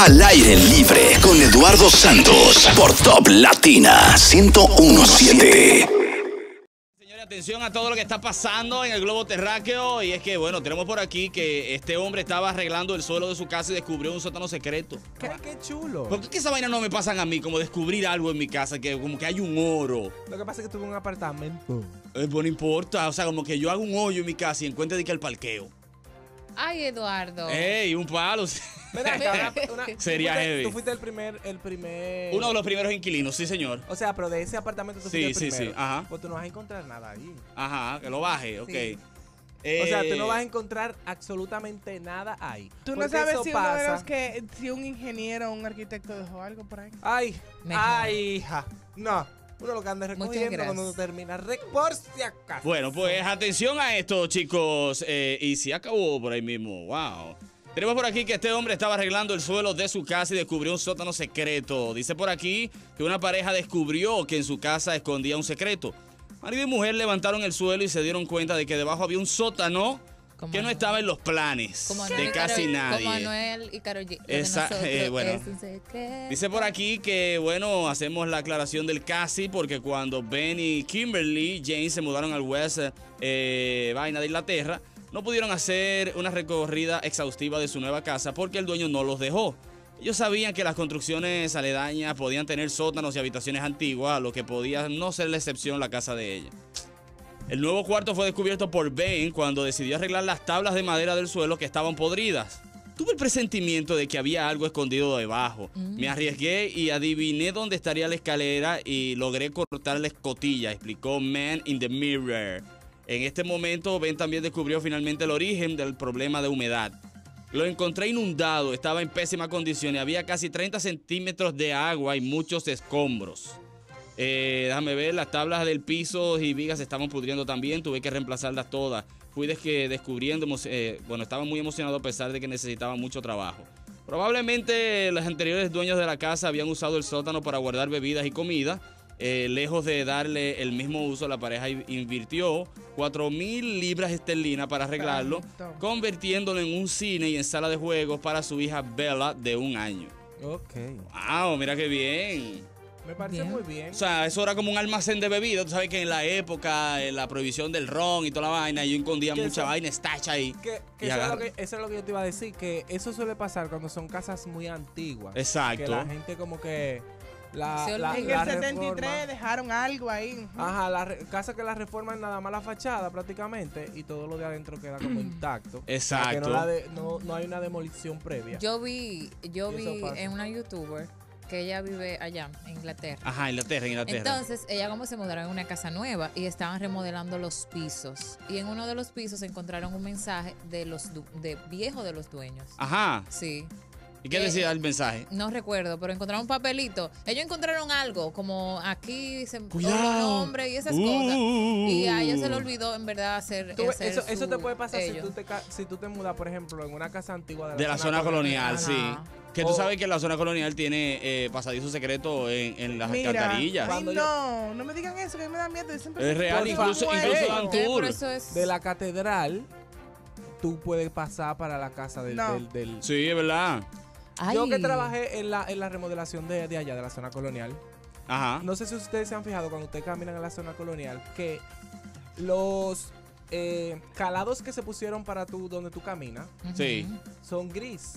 Al aire libre con Eduardo Santos por Top Latina 101.7. Señores, atención a todo lo que está pasando en el globo terráqueo. Y es que, bueno, tenemos por aquí que este hombre estaba arreglando el suelo de su casa y descubrió un sótano secreto. ¡Qué chulo! ¿Por qué es que esa vaina no me pasan a mí? Como descubrir algo en mi casa, que como que hay un oro. Lo que pasa es que tuve un apartamento. Bueno, no importa. O sea, como que yo hago un hoyo en mi casa y encuentro de que el parqueo. Ay, Eduardo. Ey, un palo. Acá, sería heavy. Tú fuiste el primer... Uno de los primeros inquilinos, sí, señor. O sea, pero de ese apartamento tú fuiste el primero. Sí, ajá. Pues tú no vas a encontrar nada ahí. Ajá, que lo baje, ok. Sí. O sea, tú no vas a encontrar absolutamente nada ahí. Tú no sabes si uno de los que, si un ingeniero o un arquitecto dejó algo por ahí. Ay, mejor. Ay, hija. No. Uno lo que anda recogiendo cuando termina. Por si acaso. Bueno, pues atención a esto, chicos. Y si acabó por ahí mismo. Wow. Tenemos por aquí que este hombre estaba arreglando el suelo de su casa y descubrió un sótano secreto. Dice por aquí que una pareja descubrió que en su casa escondía un secreto. Marido y mujer levantaron el suelo y se dieron cuenta de que debajo había un sótano que no estaba en los planes de casi nadie. Como Anuel y Karol G. Bueno, dice por aquí que, bueno, hacemos la aclaración del casi porque cuando Ben y Kimberly Jane se mudaron al West Vaina de Inglaterra, no pudieron hacer una recorrida exhaustiva de su nueva casa porque el dueño no los dejó. Ellos sabían que las construcciones aledañas podían tener sótanos y habitaciones antiguas, lo que podía no ser la excepción la casa de ella. El nuevo cuarto fue descubierto por Ben cuando decidió arreglar las tablas de madera del suelo que estaban podridas. Tuve el presentimiento de que había algo escondido debajo. Me arriesgué y adiviné dónde estaría la escalera y logré cortar la escotilla, explicó Man in the Mirror. En este momento, Ben también descubrió finalmente el origen del problema de humedad. Lo encontré inundado, estaba en pésima condición y había casi 30 centímetros de agua y muchos escombros. Déjame ver, las tablas del piso y vigas se estaban pudriendo también, tuve que reemplazarlas todas. Fui descubriendo, bueno, estaba muy emocionado a pesar de que necesitaba mucho trabajo. Probablemente los anteriores dueños de la casa habían usado el sótano para guardar bebidas y comida. Lejos de darle el mismo uso, la pareja invirtió 4,000 libras esterlinas para arreglarlo, convirtiéndolo en un cine y en sala de juegos para su hija Bella de 1 año. Ok. Wow, mira qué bien. Me parece muy bien. O sea, eso era como un almacén de bebidas. Tú sabes que en la época, en la prohibición del ron y toda la vaina, yo escondía mucha vaina, estacha ahí. Eso es lo que yo te iba a decir, que eso suele pasar cuando son casas muy antiguas. Exacto. Que la gente como que... en el 73 dejaron algo ahí. Ajá, la casa que la reforman nada más la fachada prácticamente y todo lo de adentro queda como intacto. Exacto. No hay una demolición previa. Yo vi en una youtuber que ella vive allá, en Inglaterra. Ajá, Inglaterra. Entonces, ella como se mudaron a una casa nueva y estaban remodelando los pisos. Y en uno de los pisos encontraron un mensaje de los viejos de los dueños. Ajá. Sí. ¿Y qué decía el mensaje? No recuerdo, pero encontraron un papelito. Ellos encontraron algo, como aquí dicen nombre y esas cosas. Y a ellos se les olvidó en verdad hacer eso te puede pasar si tú te mudas, por ejemplo, en una casa antigua de la zona colonial. Sí. Que tú sabes que la zona colonial tiene pasadizo secreto en las alcantarillas. Ay, no me digan eso, que me da miedo. Es real, incluso Vancouver. De la catedral, tú puedes pasar para la casa del... Sí, es verdad. Yo que trabajé en la remodelación de allá, de la zona colonial. Ajá. No sé si ustedes se han fijado cuando ustedes caminan en la zona colonial que los calados que se pusieron para donde tú caminas son gris.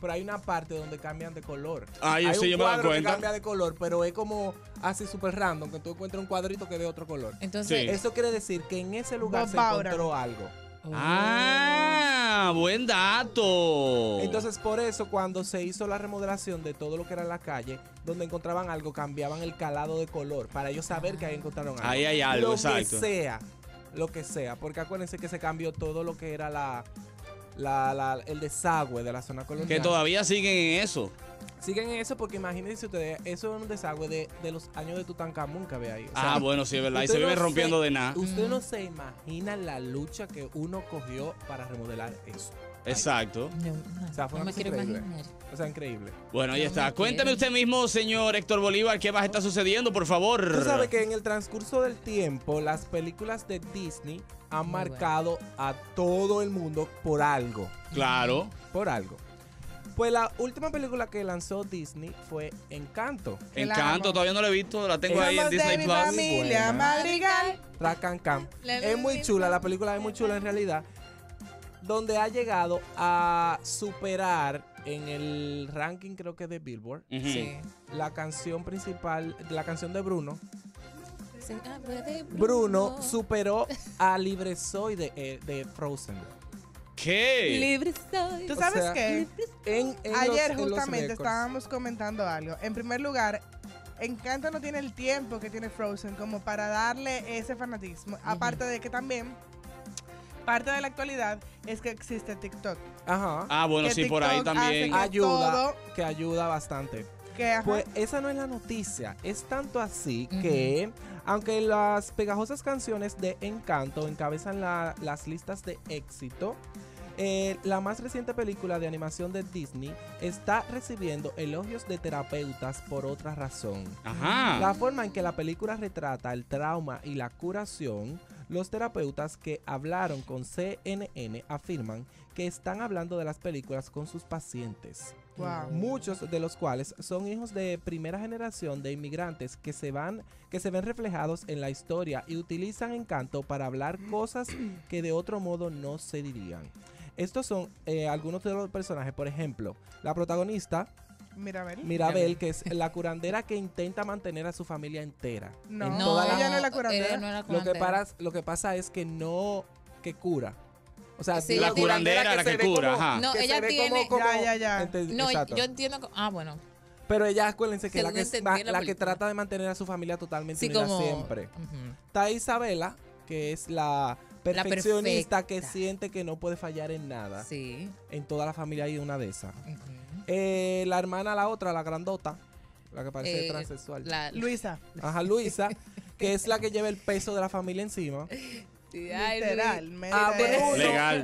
Pero hay una parte donde cambian de color. Hay un cuadro que cambia de color, pero es como así súper random, que tú encuentras un cuadrito que de otro color. Entonces, eso quiere decir que en ese lugar se encontró algo. Buen dato. Entonces, por eso, cuando se hizo la remodelación de todo lo que era la calle, donde encontraban algo, cambiaban el calado de color para ellos saber que ahí encontraron algo. Ahí hay algo, exacto. Lo que sea, porque acuérdense que se cambió todo lo que era el desagüe de la zona colonial. Que todavía siguen en eso. Siguen en eso porque imagínense ustedes, eso es un desagüe de los años de Tutankamón que había ahí. O sea, bueno, sí, es verdad. Y se vive rompiendo de nada. Usted no se imagina la lucha que uno cogió para remodelar eso. Exacto. O sea, fue una cosa increíble. O sea, increíble. Bueno, ahí está. Cuéntame usted mismo, señor Héctor Bolívar, ¿qué más está sucediendo, por favor? Tú sabes que en el transcurso del tiempo, las películas de Disney han marcado a todo el mundo por algo. Claro. Por algo. Pues la última película que lanzó Disney fue Encanto. Encanto, todavía no la he visto, la tengo ahí en Disney Plus. Familia Madrigal. Racancán. Es muy chula, la película es muy chula en realidad. Donde ha llegado a superar en el ranking, creo que de Billboard, sí, la canción principal, la canción de Bruno. Sí. Ah, de Bruno. Bruno superó a Libre Soy de Frozen. ¿Qué? Libre Soy. ¿Tú sabes, o sea, qué? En ayer los, justamente estábamos comentando algo. En primer lugar, Encanto no tiene el tiempo que tiene Frozen como para darle ese fanatismo. Aparte de que también... parte de la actualidad es que existe TikTok. Ajá. Ah, bueno, que sí, TikTok por ahí también. Que ayuda bastante. Pues esa no es la noticia. Es tanto así que, aunque las pegajosas canciones de Encanto encabezan las listas de éxito, la más reciente película de animación de Disney está recibiendo elogios de terapeutas por otra razón. Ajá. La forma en que la película retrata el trauma y la curación, los terapeutas que hablaron con CNN afirman que están hablando de las películas con sus pacientes. Wow. Muchos de los cuales son hijos de primera generación de inmigrantes que se ven reflejados en la historia y utilizan Encanto para hablar cosas que de otro modo no se dirían. Estos son algunos de los personajes. Por ejemplo, la protagonista Mirabel, que es la curandera que intenta mantener a su familia entera. Ella no es la curandera. Lo que pasa es que no, que cura. O sea, sí, la curandera la que cura. Como, ajá. No, que ella tiene... No, exacto. Yo entiendo... Ah, bueno. Pero ella, acuérdense que es la que trata de mantener a su familia totalmente unida, como siempre. Está Isabela, que es la perfeccionista, la que siente que no puede fallar en nada. Sí. En toda la familia hay una de esas. La hermana, la otra, la grandota, la que parece transexual. Luisa. Ajá, Luisa, que es la que lleva el peso de la familia encima. Literalmente.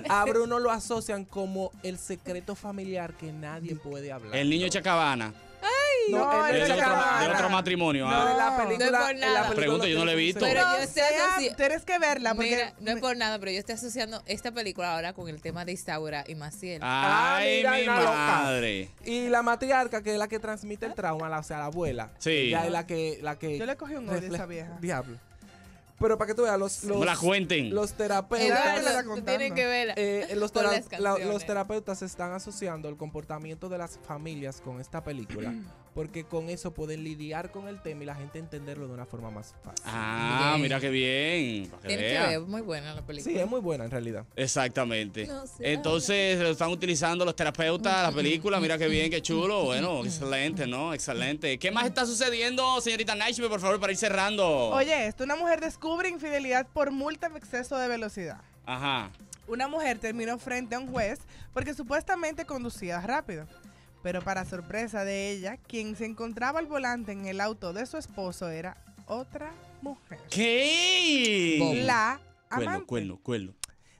A Bruno lo asocian como el secreto familiar que nadie puede hablar. El niño Chacabana. Ay, no, el de otro matrimonio. No, de la película, no es por nada. Pregunta, yo no la he visto. Pero yo estoy asociando. Tienes que verla. Porque mira, no es por nada, pero yo estoy asociando esta película ahora con el tema de Isaura y Maciel. Ay, mira, mi madre. Y la matriarca, que es la que transmite el trauma, o sea, la abuela. Sí. Ella es la que yo le cogí un odio a esa vieja. Diablo. Pero para que tú veas, los terapeutas tienen que ver los terapeutas están asociando el comportamiento de las familias con esta película, porque con eso pueden lidiar con el tema y la gente entenderlo de una forma más fácil. Ah, bien. Mira qué bien. Tiene que ver, es muy buena la película. Sí, es muy buena en realidad. Exactamente. No, sí, entonces lo están utilizando los terapeutas, la película, mira qué bien, qué chulo. Bueno, excelente, ¿no? Excelente. ¿Qué más está sucediendo, señorita Nashville, por favor, para ir cerrando? Oye, esto, una mujer descubre infidelidad por multa en exceso de velocidad. Ajá. Una mujer terminó frente a un juez porque supuestamente conducía rápido. Pero para sorpresa de ella, quien se encontraba al volante en el auto de su esposo era otra mujer. ¿Qué? La amante. Cuerno.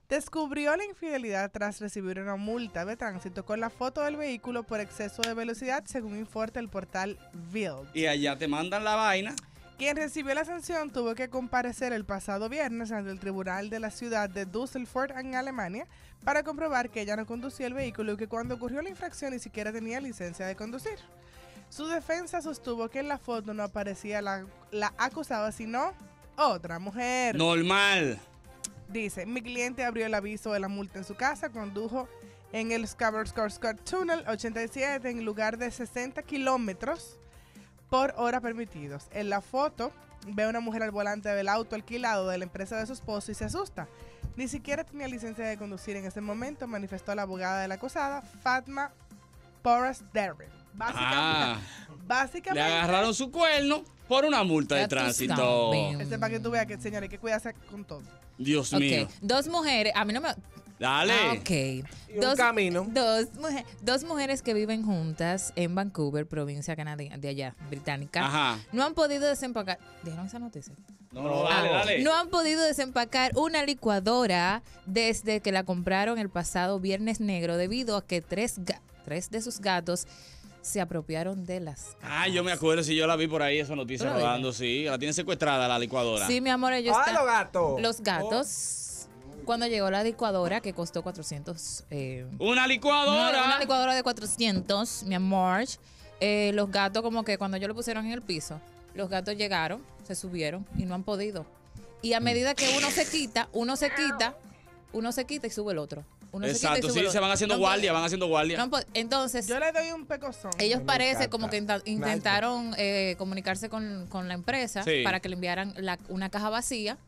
Descubrió la infidelidad tras recibir una multa de tránsito con la foto del vehículo por exceso de velocidad, según informa el portal VILD. Y allá te mandan la vaina. Quien recibió la sanción tuvo que comparecer el pasado viernes ante el tribunal de la ciudad de Düsseldorf, en Alemania, para comprobar que ella no conducía el vehículo y que cuando ocurrió la infracción ni siquiera tenía licencia de conducir. Su defensa sostuvo que en la foto no aparecía la acusada, sino otra mujer. Normal. Dice, mi cliente abrió el aviso de la multa en su casa, condujo en el Scarborough Tunnel 87 en lugar de 60 kilómetros por hora permitidos. En la foto ve a una mujer al volante del auto alquilado de la empresa de su esposo y se asusta. Ni siquiera tenía licencia de conducir en ese momento, manifestó la abogada de la acusada, Fatma Porras Derrick. Básicamente le agarraron su cuerno por una multa de tránsito. Este es para que tú veas que, señores, hay que cuidarse con todo. Dios mío. Dos mujeres, a mí no me... Dale. Dos mujeres que viven juntas en Vancouver, provincia canadiense, de allá, británica. Ajá. No han podido desempacar. ¿Dejaron esa noticia? No, dale. No han podido desempacar una licuadora desde que la compraron el pasado Viernes Negro, debido a que tres de sus gatos se apropiaron de las casas. Ah, yo me acuerdo, si yo la vi por ahí, esa noticia rodando, sí. La tiene secuestrada la licuadora. Sí, mi amor, ellos están... los gatos. Los gatos. cuando llegó la licuadora que costó 400. ¡Una licuadora! Una licuadora de 400, mi amor. Los gatos, como que cuando ellos lo pusieron en el piso, los gatos llegaron, se subieron y no han podido. Y a medida que uno se quita y sube el otro. Exacto, sí, se van haciendo guardia, van haciendo guardia. Entonces, yo le doy un pecozón. Ellos parece como que intentaron comunicarse con la empresa para que le enviaran una caja vacía.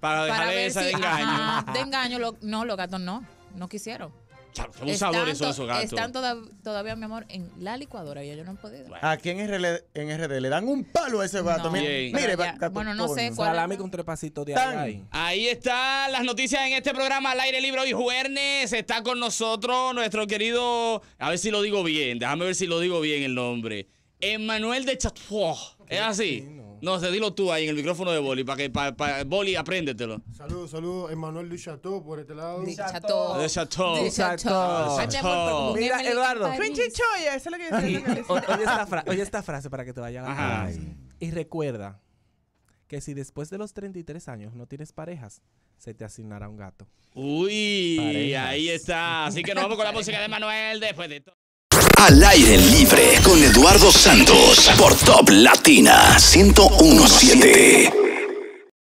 Para dejarle esa de engaño. De engaño, no, los gatos no quisieron. Son abusadores esos gatos. Están todavía, mi amor, en la licuadora. Yo no han podido. Aquí en RD le dan un palo a ese gato. No, mire, bueno, no sé cuál. Salami con tres pasitos de ahí. Ahí están las noticias en este programa Al Aire Libre. Hoy jueves está con nosotros nuestro querido, a ver si lo digo bien, déjame ver si lo digo bien el nombre, Emmanuel Duchateau. ¿Es así? No sé, dilo tú ahí en el micrófono de Boli, para que Boli, apréndetelo. Saludos, Emmanuel Duchateau por este lado. Duchateau. Mira, Eduardo. Pinche choya, eso es lo que yo decía. Oye esta frase para que te vaya a la cabeza. Y recuerda que si después de los 33 años no tienes parejas, se te asignará un gato. Uy, parejas. Ahí está. Así que nos vamos con la música de Emmanuel después de todo. Al Aire Libre con Eduardo Santos por Top Latina 101.7.